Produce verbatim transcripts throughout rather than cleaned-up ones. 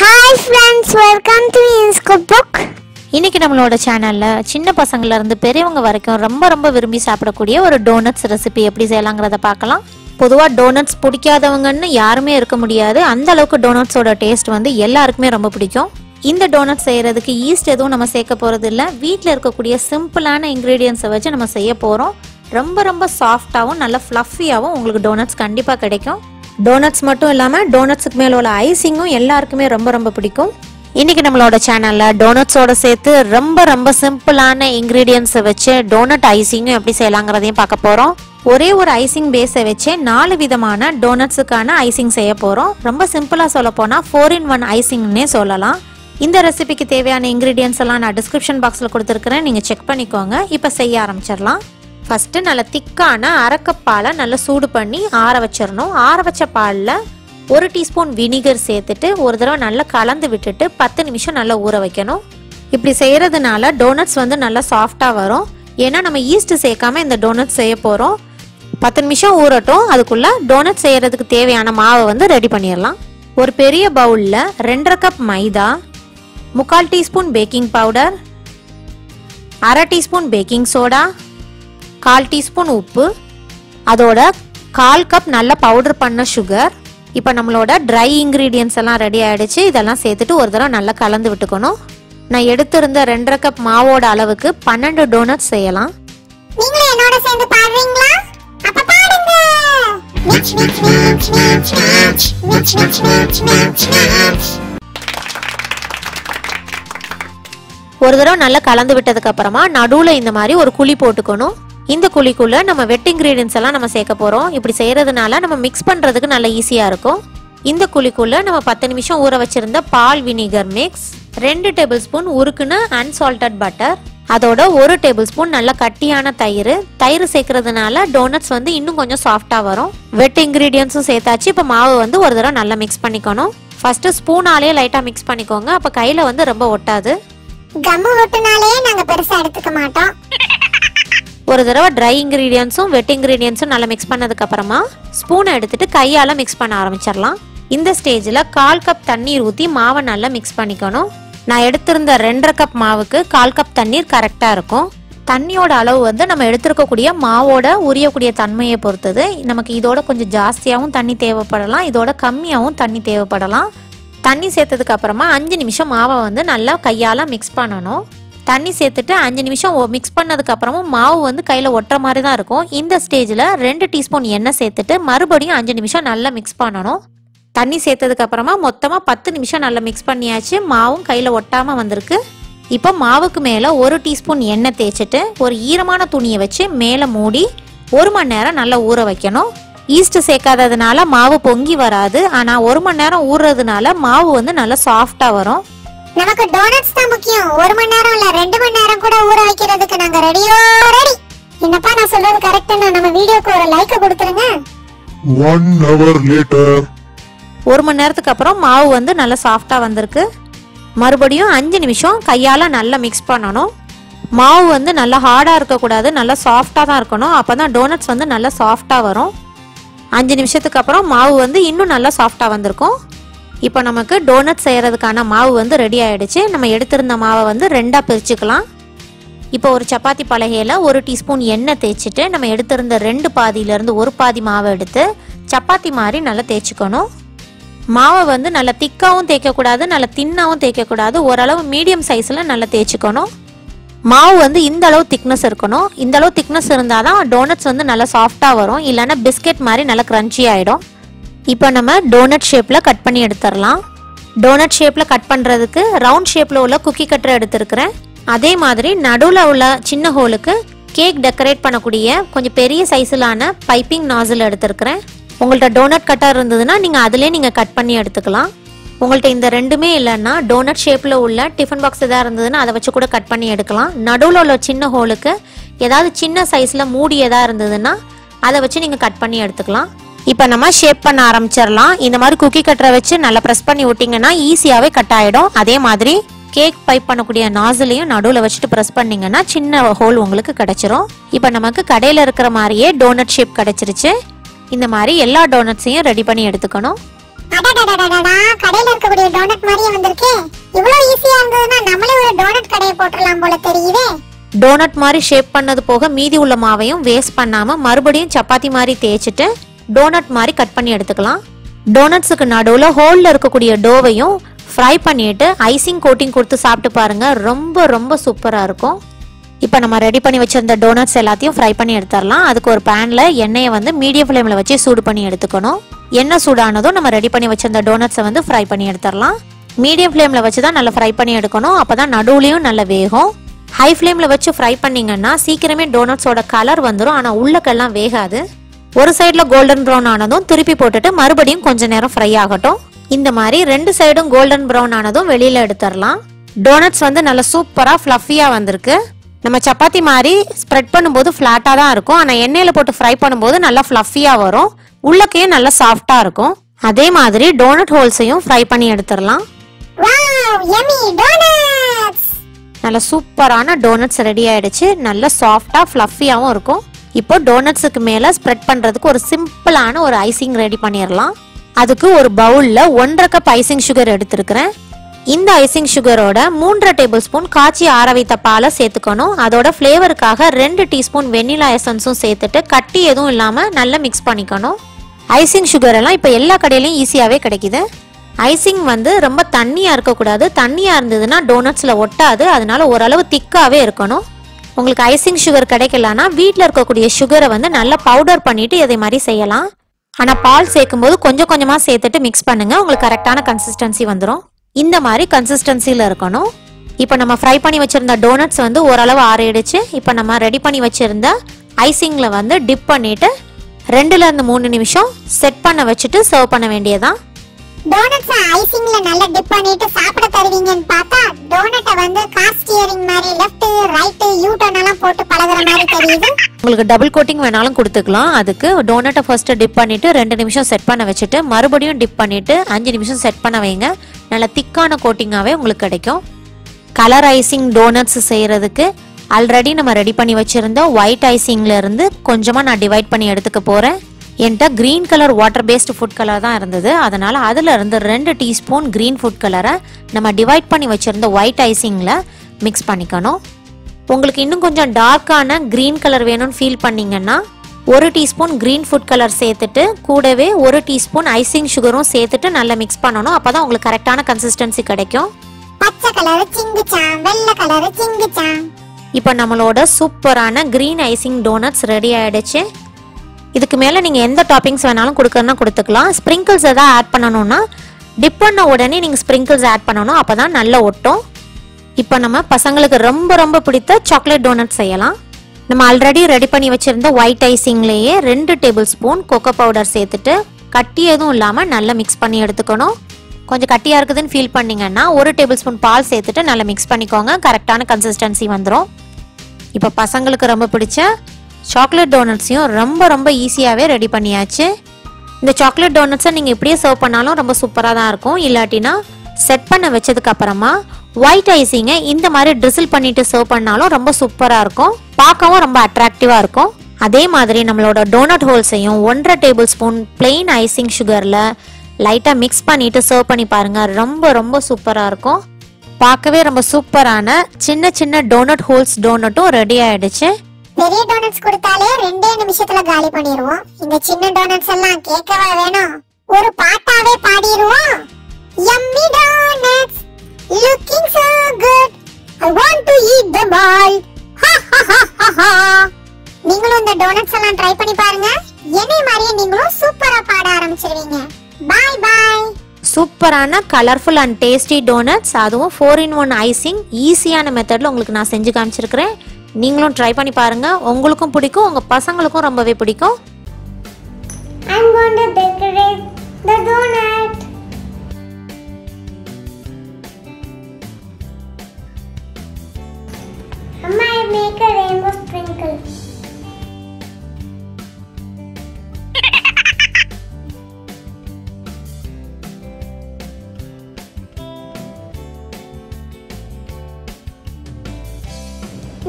Hi friends, welcome to veens cookbook. இன்னைக்கு நம்மளோட சேனல்ல சின்ன பசங்கள்ல இருந்து பெரியவங்க வரைக்கும் ரொம்ப ரொம்ப விரும்பி சாப்பிடக்கூடிய ஒரு டோனட்ஸ் ரெசிபி எப்படி செய்யலாம்ங்கறத பார்க்கலாம். பொதுவா டோனட்ஸ் பிடிக்காதவங்கன்னு யாருமே இருக்க முடியாது. அந்த அளவுக்கு டோனட்ஸோட டேஸ்ட் வந்து எல்லாருக்குமே ரொம்ப பிடிக்கும். இந்த டோனட் செய்யறதுக்கு ஈஸ்ட் எதுவும் நம்ம சேக்க போறது இல்ல. வீட்ல இருக்கக்கூடிய சிம்பிளான இன்கிரிடியன்ட்ஸ் வச்சு நம்ம செய்ய போறோம். ரொம்ப ரொம்ப சாஃப்ட்டாவும் நல்ல ஃப்ளஃபியாவும் உங்களுக்கு டோனட்ஸ் கண்டிப்பா கிடைக்கும். டோனட்ஸ் மட்டும் இல்லாம டோனட்ஸ்க்கு மேல உள்ள ஐசிங்கும் எல்லாருக்குமே ரொம்ப ரொம்ப பிடிக்கும். இன்னைக்கு நம்மளோட சேனல்ல டோனட்ஸோட சேர்த்து ரொம்ப ரொம்ப சிம்பிளான இன்கிரீடியன்ட்ஸ் வச்சு டோனட் ஐசிங்கும் எப்படி செய்யலாம்ங்கறதையும் பார்க்க போறோம். ஒரே ஒரு ஐசிங் பேஸை வச்சு நாலு விதமான டோனட்ஸுக்கான ஐசிங் செய்ய போறோம். ரொம்ப சிம்பிளா சொல்ல போனா ஃபோர் இன் ஒன் ஐசிங்னே சொல்லலாம். இந்த ரெசிபிக்கு தேவையான இன்கிரீடியன்ட்ஸ் எல்லாம் நான் டிஸ்கிரிப்ஷன் பாக்ஸ்ல கொடுத்திருக்கிறேன், நீங்க செக் பண்ணிக்கோங்க. இப்போ செய்ய ஆரம்பிச்சிடலாம். ஃபர்ஸ்ட் நல்ல திக்கான அரைக்கப்பாலை நல்லா சூடு பண்ணி ஆற வச்சிடணும். ஆற வச்ச பாலில் ஒரு டீஸ்பூன் வினிகர் சேர்த்துட்டு ஒரு தடவை நல்லா கலந்து விட்டுட்டு பத்து நிமிஷம் நல்லா ஊற வைக்கணும். இப்படி செய்கிறதுனால டோனட்ஸ் வந்து நல்லா சாஃப்டாக வரும். ஏன்னா நம்ம ஈஸ்ட் சேர்க்காம இந்த டோனட்ஸ் செய்ய போகிறோம். பத்து நிமிஷம் ஊறட்டும். அதுக்குள்ளே டோனட் செய்கிறதுக்கு தேவையான மாவை வந்து ரெடி பண்ணிடலாம். ஒரு பெரிய பவுலில் ரெண்டரை கப் மைதா, முக்கால் டீஸ்பூன் பேக்கிங் பவுடர், அரை டீஸ்பூன் பேக்கிங் சோடா, கால் டீஸ்பூன் உப்பு, அதோட கால் கப் நல்லா பவுடர் பண்ண சுகர். இப்போ நம்மளோட ட்ரை இன்க்ரீடியன்ட்ஸ் எல்லாம் ரெடி ஆகிடுச்சு. இதெல்லாம் சேர்த்துட்டு ஒரு தடவை நல்லா கலந்து விட்டுக்கணும். நான் எடுத்திருந்த ரெண்டரை கப் மாவோட அளவுக்கு பன்னெண்டு டோனட் செய்யலாம். ஒரு தடவை நல்லா கலந்து விட்டதுக்கு அப்புறமா நடுவில் இந்த மாதிரி ஒரு குழி போட்டுக்கணும். இந்த குழிக்குள்ள நம்ம வெட் இன்கிரீடியன்ட்ஸ் எல்லாம் நம்ம சேர்க்க போறோம். இப்படி செய்யறதுனால நம்ம மிக்ஸ் பண்றதுக்கு நல்ல ஈஸியா இருக்கும். இந்த குழிக்குள்ள நம்ம பத்து நிமிஷம் ஊற வச்சிருந்த பால் வினிகர் மிக்ஸ், ரெண்டு டேபிள் ஸ்பூன் உருக்குன அன்சால்டட் பட்டர், அதோட ஒரு டேபிள் ஸ்பூன் நல்ல கட்டியான தயிர். தயிர் சேர்க்கறதுனால டோனட்ஸ் வந்து இன்னும் கொஞ்சம் சாஃப்டா வரும். வெட் இன்கிரீடியன்ஸும் சேர்த்தாச்சு. இப்போ மாவு வந்து ஒரு தடவை நல்லா மிக்ஸ் பண்ணிக்கணும். ஃபர்ஸ்ட் ஸ்பூனாலே லைட்டா மிக்ஸ் பண்ணிக்கோங்க, அப்ப கையில வந்து ரொம்ப ஒட்டாது. கம்மு ஒட்டினாலே நாங்க பெருசா எடுத்துக்க மாட்டோம். ஒரு தடவை ட்ரை இன்கிரீடியன்ஸும் வெட் இன்கிரீடியன்ஸும் நல்லா மிக்ஸ் பண்ணதுக்கு அப்புறமா ஸ்பூனை எடுத்துட்டு கையால் மிக்ஸ் பண்ண ஆரம்பிச்சிடலாம். இந்த ஸ்டேஜில் கால் கப் தண்ணீர் ஊற்றி மாவை நல்லா மிக்ஸ் பண்ணிக்கணும். நான் எடுத்திருந்த ரெண்டரை கப் மாவுக்கு கால் கப் தண்ணீர் கரெக்டாக இருக்கும். தண்ணியோட அளவு வந்து நம்ம எடுத்துருக்கக்கூடிய மாவோட உரியக்கூடிய தன்மையை பொறுத்தது. நமக்கு இதோட கொஞ்சம் ஜாஸ்தியாகவும் தண்ணி தேவைப்படலாம், இதோட கம்மியாகவும் தண்ணி தேவைப்படலாம். தண்ணி சேர்த்ததுக்கு அப்புறமா அஞ்சு நிமிஷம் மாவை வந்து நல்லா கையால் மிக்ஸ் பண்ணணும். தண்ணி சேர்த்துட்டு அஞ்சு நிமிஷம் மிக்ஸ் பண்ணதுக்கு அப்புறமும் மாவு வந்து கையில ஒட்டுற மாதிரி தான் இருக்கும். இந்த ஸ்டேஜ்ல ரெண்டு டீஸ்பூன் எண்ணெய் சேர்த்துட்டு மறுபடியும் அஞ்சு நிமிஷம் நல்லா மிக்ஸ் பண்ணணும். தண்ணி சேர்த்ததுக்கு அப்புறமா மொத்தமா பத்து நிமிஷம் நல்லா மிக்ஸ் பண்ணியாச்சு. மாவும் கையில ஒட்டாம வந்திருக்கு. இப்போ மாவுக்கு மேல ஒரு டீஸ்பூன் எண்ணெய் தேய்ச்சிட்டு ஒரு ஈரமான துணியை வச்சு மேல மூடி ஒரு மணி நேரம் நல்லா ஊற வைக்கணும். ஈஸ்ட் சேர்க்காததுனால மாவு பொங்கி வராது, ஆனா ஒரு மணி நேரம் ஊறுறதுனால மாவு வந்து நல்லா சாஃப்டா வரும். நமக்கு டோனட்ஸ் தான் முக்கியம். ஒரு மணி நேரம் இல்ல ரெண்டு மணி நேரம் கூட ஊற வைக்கிறதுக்கு நாங்க ரெடியோ ரெடி. என்னப்பா நான் சொல்றது கரெக்ட்டா? நம்ம வீடியோக்கு ஒரு லைக் கொடுத்துருங்க. ஒரு மணி நேரத்துக்கு அப்புறம் மாவு வந்து நல்லா சாஃப்டா வந்திருக்கு. மறுபடியும் அஞ்சு நிமிஷம் கையால நல்லா மிக்ஸ் பண்ணணும். மாவு வந்து நல்லா ஹார்டா இருக்க கூடாது, நல்லா சாஃப்டா தான் இருக்கணும். அப்பதான் டோனட்ஸ் வந்து நல்லா சாஃப்டா வரும். அஞ்சு நிமிஷத்துக்கு அப்புறம் மாவு வந்து இன்னும் நல்லா சாஃப்டா வந்திருக்கும். இப்போ நமக்கு டோனட் செய்கிறதுக்கான மாவு வந்து ரெடி ஆகிடுச்சு. நம்ம எடுத்திருந்த மாவை வந்து ரெண்டாக பிரிச்சுக்கலாம். இப்போ ஒரு சப்பாத்தி பலகையில் ஒரு டீஸ்பூன் எண்ணெய் தேய்ச்சிட்டு நம்ம எடுத்திருந்த ரெண்டு பாதியிலேருந்து ஒரு பாதி மாவை எடுத்து சப்பாத்தி மாதிரி நல்லா தேய்ச்சிக்கணும். மாவை வந்து நல்லா திக்காகவும் தேய்க்கக்கூடாது, நல்லா தின்னாகவும் தேய்க்கக்கூடாது. ஓரளவு மீடியம் சைஸில் நல்லா தேய்ச்சிக்கணும். மாவு வந்து இந்த அளவு திக்னஸ் இருக்கணும். இந்த அளவு திக்னஸ் இருந்தால் தான் டோனட்ஸ் வந்து நல்லா சாஃப்டாக வரும். இல்லைன்னா பிஸ்கெட் மாதிரி நல்லா க்ரன்ச்சி ஆகிடும். இப்போ நம்ம டோனட் ஷேப்பில் கட் பண்ணி எடுத்துடலாம். டோனட் ஷேப்பில் கட் பண்ணுறதுக்கு ரவுண்ட் ஷேப்பில் உள்ள குக்கி கட்டரை எடுத்துருக்கிறேன். அதே மாதிரி நடுவில் உள்ள சின்ன ஹோலுக்கு கேக் டெக்கரேட் பண்ணக்கூடிய கொஞ்சம் பெரிய சைஸிலான பைப்பிங் நாசில் எடுத்துருக்கிறேன். உங்கள்கிட்ட டோனட் கட்டர் இருந்ததுன்னா நீங்கள் அதிலே நீங்கள் கட் பண்ணி எடுத்துக்கலாம். உங்கள்கிட்ட இந்த ரெண்டுமே இல்லைன்னா டோனட் ஷேப்பில் உள்ள டிஃபன் பாக்ஸ் எதாவது இருந்ததுன்னா அதை வச்சு கூட கட் பண்ணி எடுக்கலாம். நடுவில் உள்ள சின்ன ஹோலுக்கு ஏதாவது சின்ன சைஸில் மூடி எதாவது இருந்ததுன்னா அதை வச்சு நீங்கள் கட் பண்ணி எடுத்துக்கலாம். இப்போ நம்ம ஷேப் பண்ண ஆரம்பிச்சிடலாம். இந்த மாதிரி குக்கி கட்டரை வச்சு நல்லா ப்ரெஸ் பண்ணி விட்டிங்கன்னா ஈஸியாகவே கட் ஆகிடும். அதே மாதிரி கேக் பைப் பண்ணக்கூடிய நாசிலையும் நடுவில் வச்சுட்டு ப்ரெஸ் பண்ணிங்கன்னா சின்ன ஹோல் உங்களுக்கு கிடச்சிரும். இப்போ நமக்கு கடையில் இருக்கிற மாதிரியே டோனட் ஷேப் கிடச்சிருச்சு. இந்த மாதிரி எல்லா டோனட்ஸையும் ரெடி பண்ணி எடுத்துக்கணும். டோனட் மாதிரி ஷேப் பண்ணது போக மீதி உள்ள மாவையும் வேஸ்ட் பண்ணாம மறுபடியும் சப்பாத்தி மாதிரி தேய்ச்சிட்டு டோனட் மாதிரி கட் பண்ணி எடுத்துக்கலாம். டோனட்ஸ்க்கு நடுவுல ஹோல்ல இருக்கக்கூடிய டோவையும் ஃப்ரை பண்ணிட்டு ஐசிங் கோட்டிங் கொடுத்து சாப்பிட்டு பாருங்க, ரொம்ப ரொம்ப சூப்பரா இருக்கும். இப்போ நம்ம ரெடி பண்ணி வச்சிருந்த டோனட்ஸ் எல்லாத்தையும் ஃப்ரை பண்ணி எடுத்துடலாம். அதுக்கு ஒரு பேன்ல எண்ணெயை வந்து மீடியம் ஃப்ளேம்ல வச்சு சூடு பண்ணி எடுத்துக்கணும். எண்ணெய் சூடானதும் நம்ம ரெடி பண்ணி வச்சிருந்த டோனட்ஸை வந்து ஃப்ரை பண்ணி எடுத்துடலாம். மீடியம் ஃப்ளேம்ல வச்சு தான் நல்லா ஃப்ரை பண்ணி எடுக்கணும், அப்பதான் நடுவுலையும் நல்லா வேகும். ஹை ஃப்ளேம்ல வச்சு ஃப்ரை பண்ணிங்கன்னா சீக்கிரமே டோனட்ஸோட கலர் வந்துடும், ஆனால் உள்ளக்கெல்லாம் வேகாது. ஒரு சைடில் கோல்டன் ப்ரௌன் ஆனதும் திருப்பி போட்டுட்டு மறுபடியும் கொஞ்ச நேரம் ஃப்ரை ஆகட்டும். இந்த மாதிரி ரெண்டு சைடும் கோல்டன் ப்ரௌன் ஆனதும் வெளியில் எடுத்துடலாம். டோனட்ஸ் வந்து நல்லா சூப்பராக ஃப்ளஃபியாக வந்திருக்கு. நம்ம சப்பாத்தி மாதிரி ஸ்ப்ரெட் பண்ணும்போது ஃப்ளாட்டாக தான் இருக்கும், ஆனால் எண்ணெயில் போட்டு ஃப்ரை பண்ணும்போது நல்லா ஃப்ளஃபியாக வரும், உள்ளக்கையும் நல்லா சாஃப்டாக இருக்கும். அதே மாதிரி டோனட் ஹோல்ஸையும் ஃப்ரை பண்ணி எடுத்துடலாம். நல்ல சூப்பரான டோனட்ஸ் ரெடி ஆயிடுச்சு. நல்ல சாஃப்டாக ஃப்ளஃபியாகவும் இருக்கும். இப்போ டோனட்ஸுக்கு மேலே ஸ்ப்ரெட் பண்ணுறதுக்கு ஒரு சிம்பிளான ஒரு ஐசிங் ரெடி பண்ணிடலாம். அதுக்கு ஒரு பவுலில் ஒன்றரை கப் ஐசிங் சுகர் எடுத்துருக்கிறேன். இந்த ஐசிங் சுகரோட மூன்றரை டேபிள் ஸ்பூன் காய்ச்சி ஆற வைத்த பாலை சேர்த்துக்கணும். அதோட ஃப்ளேவருக்காக ரெண்டு டீஸ்பூன் வெண்ணிலா எசன்ஸும் சேர்த்துட்டு கட்டி எதுவும் இல்லாமல் நல்லா மிக்ஸ் பண்ணிக்கணும். ஐசிங் சுகர் எல்லாம் இப்போ எல்லா கடையிலையும் ஈஸியாகவே கிடைக்குது. ஐசிங் வந்து ரொம்ப தண்ணியாக இருக்கக்கூடாது, தண்ணியாக இருந்ததுன்னா டோனட்ஸில் ஒட்டாது, அதனால ஓரளவு திக்காகவே இருக்கணும். உங்களுக்கு ஐசிங் சுகர் கிடைக்கலன்னா வீட்டில் இருக்கக்கூடிய சுகரை வந்து நல்லா பவுடர் பண்ணிவிட்டு இதே மாதிரி செய்யலாம். ஆனால் பால் சேர்க்கும்போது கொஞ்சம் கொஞ்சமாக சேர்த்துட்டு மிக்ஸ் பண்ணுங்கள், உங்களுக்கு கரெக்டான கன்சிஸ்டன்சி வந்துடும். இந்த மாதிரி கன்சிஸ்டன்சியில் இருக்கணும். இப்போ நம்ம ஃப்ரை பண்ணி வச்சுருந்த டோனட்ஸ் வந்து ஓரளவு ஆறிடுச்சு. இப்போ நம்ம ரெடி பண்ணி வச்சுருந்த ஐசிங்கில் வந்து டிப் பண்ணிவிட்டு ரெண்டுலேருந்து மூணு நிமிஷம் செட் பண்ண வச்சுட்டு சர்வ் பண்ண வேண்டியதான். டோனட்ஸை ஐசிங்ல நல்லா டிப் பண்ணிட்டு சாப்பிட தருவீங்கன்னு பார்த்தா டோனட்டை வந்து கார் ஸ்டியரிங் மாதிரி லெஃப்ட் ரைட் யூ டர்ன் எல்லாம் போட்டு பழகுற மாதிரி தெரியுது. உங்களுக்கு டபுள் கோட்டிங் வேணாலும் கொடுத்துக்கலாம். அதுக்கு டோனட்டை ஃபர்ஸ்ட் டிப் பண்ணிட்டு ரெண்டு நிமிஷம் செட் பண்ண வச்சுட்டு மறுபடியும் டிப் பண்ணிட்டு அஞ்சு நிமிஷம் செட் பண்ண வைங்க. நல்ல திக்கான கோட்டிங்காகவே உங்களுக்கு கிடைக்கும். கலர் ஐசிங் டோனட்ஸ் செய்யறதுக்கு ஆல்ரெடி நம்ம ரெடி பண்ணி வச்சிருந்த ஒயிட் ஐசிங்ல இருந்து கொஞ்சமாக நான் டிவைட் பண்ணி எடுத்துக்க போறேன். என்கிட்ட green colour water based food colour தான் இருந்தது, அதனால் அதில் இருந்து ரெண்டு டீஸ்பூன் க்ரீன் ஃபுட் கலரை நம்ம டிவைட் பண்ணி வச்சுருந்த ஒயிட் ஐசிங்கில் மிக்ஸ் பண்ணிக்கணும். உங்களுக்கு இன்னும் கொஞ்சம் டார்க்கான க்ரீன் கலர் வேணும்னு ஃபீல் பண்ணிங்கன்னா ஒரு டீஸ்பூன் க்ரீன் ஃபுட் கலர் சேர்த்துட்டு கூடவே ஒரு டீஸ்பூன் ஐசிங் சுகரும் சேர்த்துட்டு நல்லா மிக்ஸ் பண்ணணும். அப்போ தான் உங்களுக்கு கரெக்டான கன்சிஸ்டன்சி கிடைக்கும். பச்சை கலர் சிங்குச்சாம், வெள்ளை கலர் சிங்குச்சாம். இப்போ நம்மளோட சூப்பரான க்ரீன் ஐசிங் டோனட்ஸ் ரெடி ஆகிடுச்சு. இதுக்கு மேலே நீங்கள் எந்த டாப்பிங்ஸ் வேணாலும் கொடுக்கறதுனா கொடுத்துக்கலாம். ஸ்ப்ரிங்கிள்ஸ் எதாவது ஆட் பண்ணணும்னா டிப் பண்ண உடனே நீங்கள் ஸ்ப்ரிங்கிள்ஸ் ஆட் பண்ணணும், அப்போ தான் நல்லா ஒட்டும். இப்போ நம்ம பசங்களுக்கு ரொம்ப ரொம்ப பிடித்த சாக்லேட் டோனட் செய்யலாம். நம்ம ஆல்ரெடி ரெடி பண்ணி வச்சுருந்த ஒயிட் ஐசிங்லேயே ரெண்டு டேபிள் ஸ்பூன் கொக்கோ பவுடர் சேர்த்துட்டு கட்டி எதுவும் இல்லாமல் நல்லா மிக்ஸ் பண்ணி எடுத்துக்கணும். கொஞ்சம் கட்டியாக இருக்குதுன்னு ஃபீல் பண்ணிங்கன்னா ஒரு டேபிள் ஸ்பூன் பால் சேர்த்துட்டு நல்லா மிக்ஸ் பண்ணிக்கோங்க, கரெக்டான கன்சிஸ்டன்சி வந்துடும். இப்போ பசங்களுக்கு ரொம்ப பிடிச்ச சாக்லேட் டோனட்ஸையும் ரொம்ப ரொம்ப ஈஸியாகவே ரெடி பண்ணியாச்சு. இந்த சாக்லேட் டோனட்ஸை நீங்கள் இப்படியே சர்வ் பண்ணாலும் ரொம்ப சூப்பராக தான் இருக்கும். இல்லாட்டினா செட் பண்ண வச்சதுக்கப்புறமா ஒயிட் ஐசிங்கை இந்த மாதிரி ட்ரிசில் பண்ணிட்டு சர்வ் பண்ணாலும் ரொம்ப சூப்பராக இருக்கும், பார்க்கவும் ரொம்ப அட்ராக்டிவாக இருக்கும். அதே மாதிரி நம்மளோட டோனட் ஹோல்ஸையும் ஒன்றரை டேபிள் ஸ்பூன் பிளெயின் ஐசிங் சுகரில் லைட்டாக மிக்ஸ் பண்ணிவிட்டு சர்வ் பண்ணி பாருங்கள், ரொம்ப ரொம்ப சூப்பராக இருக்கும். பார்க்கவே ரொம்ப சூப்பரான சின்ன சின்ன டோனட் ஹோல்ஸ் டோனட்டும் ரெடி ஆகிடுச்சு. பெரிய டோனட்ஸ் கொடுத்தாலே ரெண்டே நிமிஷத்துல காலி பண்ணிடுவோம். இந்த சின்ன டோனட்ஸ் எல்லாம் கேட்கவா வேணும், ஒரு பாட்டாவே பாடிடுவோம். Yummy donuts, looking so good, I want to eat them all. நீங்களும் இந்த டோனட்ஸ் எல்லாம் ட்ரை பண்ணி பாருங்க, என்னை மாதிரியே நீங்களும் சூப்பரா பாட ஆரம்பிச்சிடுவீங்க. Bye bye. சூப்பரான கலர்ஃபுல் அண்ட் டேஸ்டி டோனட்ஸ், அதுவும் ஃபோர் இன் ஒன் ஐசிங் ஈஸியான மெத்தட்ல உங்களுக்கு நான் செஞ்சு காமிச்சிருக்கிறேன். நீங்களும் ட்ரை பண்ணி பாருங்க, உங்களுக்கும் பிடிக்கும், உங்க பசங்களுக்கும் ரொம்பவே பிடிக்கும். I'm going to decorate the donut. Amma, I make a rainbow sprinkle.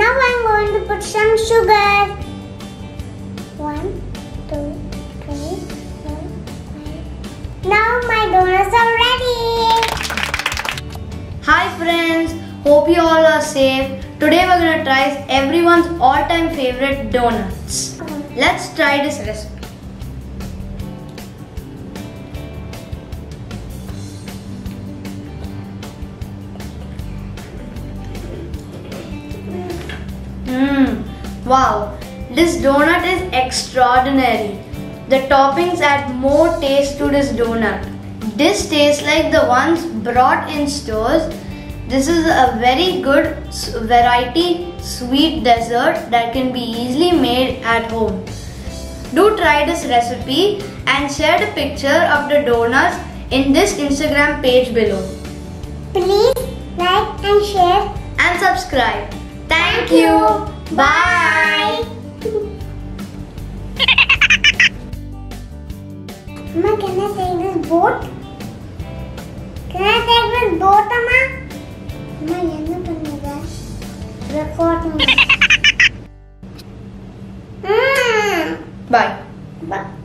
Now I'm going to put some sugar. one, two, three, four, five. Now my donuts are ready. Hi friends, hope you all are safe. Today we're gonna try everyone's all-time favorite donuts. Let's try this recipe. Mmm, wow, this donut is extraordinary. The toppings add more taste to this donut. This tastes like the ones brought in stores. This is a very good variety sweet dessert that can be easily made at home. Do try this recipe and share the picture of the donuts in this Instagram page below. Please like and share and subscribe. Thank you. Bye. Amma, can I take this boat? Can I take this boat, Amma? Amma, yenna pannu ga? Record me. Bye. Bye.